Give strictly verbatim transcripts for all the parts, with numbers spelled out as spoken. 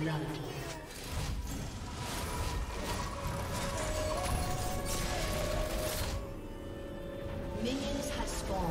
blood. Minions have spawned.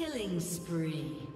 Killing spree.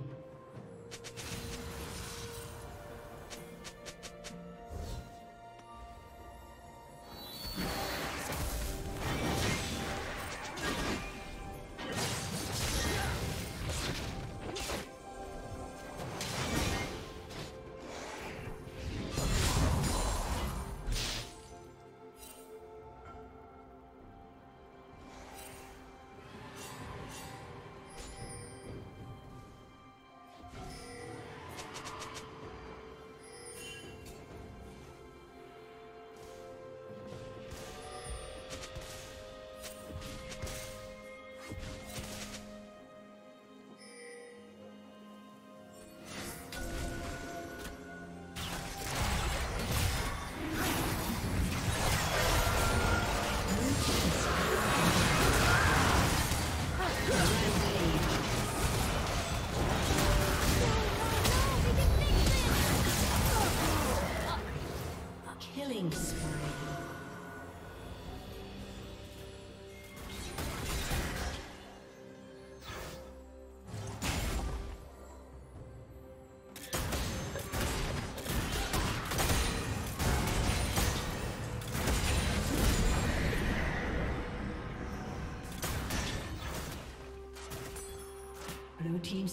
Blue team's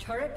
Turret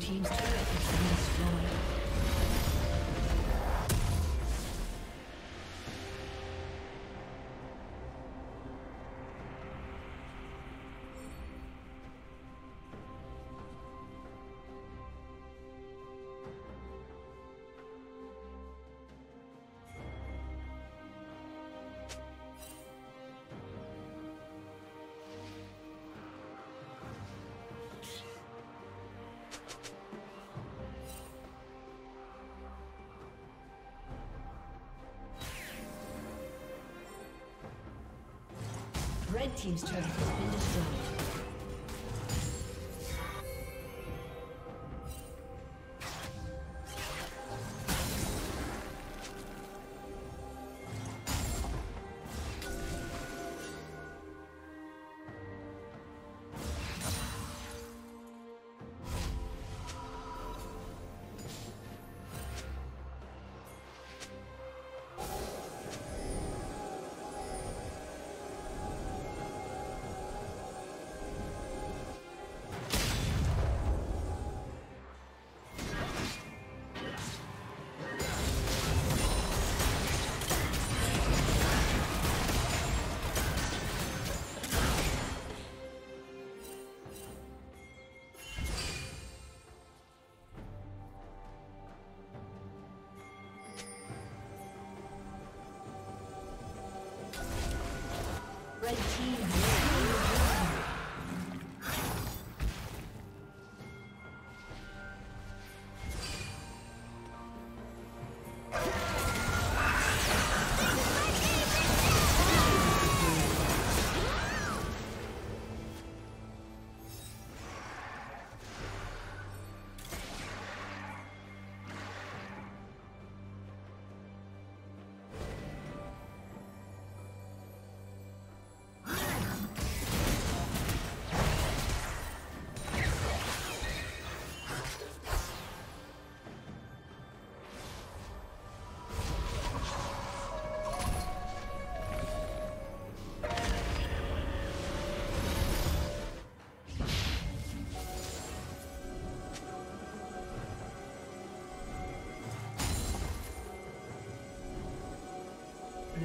Team's turret has been destroyed. Red team's turret has been destroyed. Red team.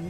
Blue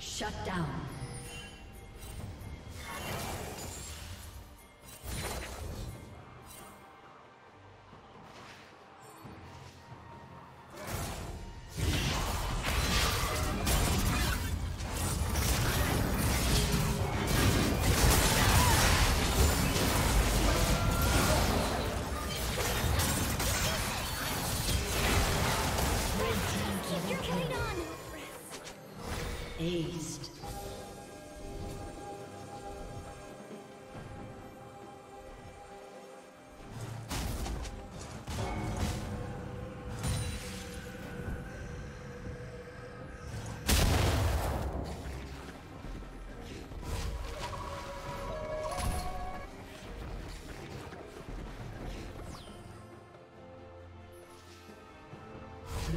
Shut down.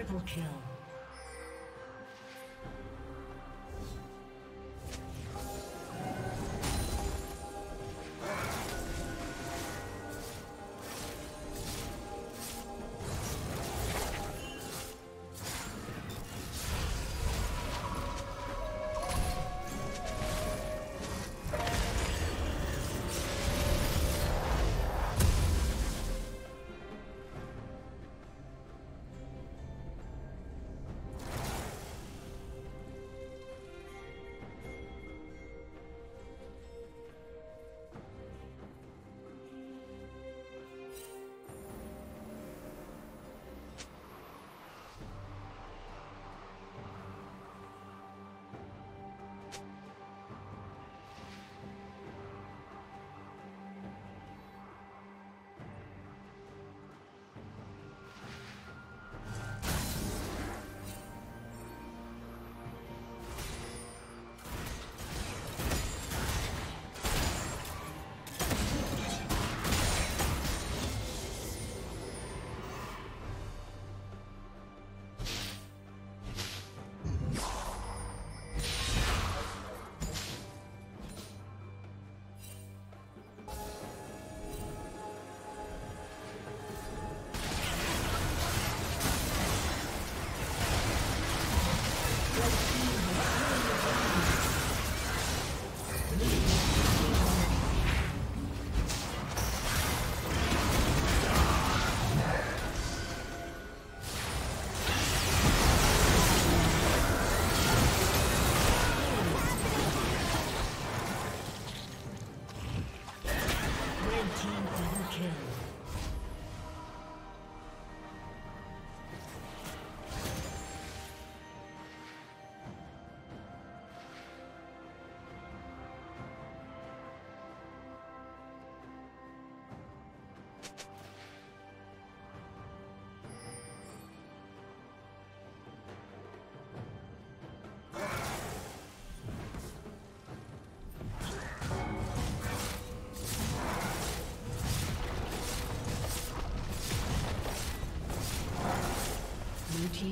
Triple kill.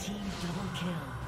Team double kill.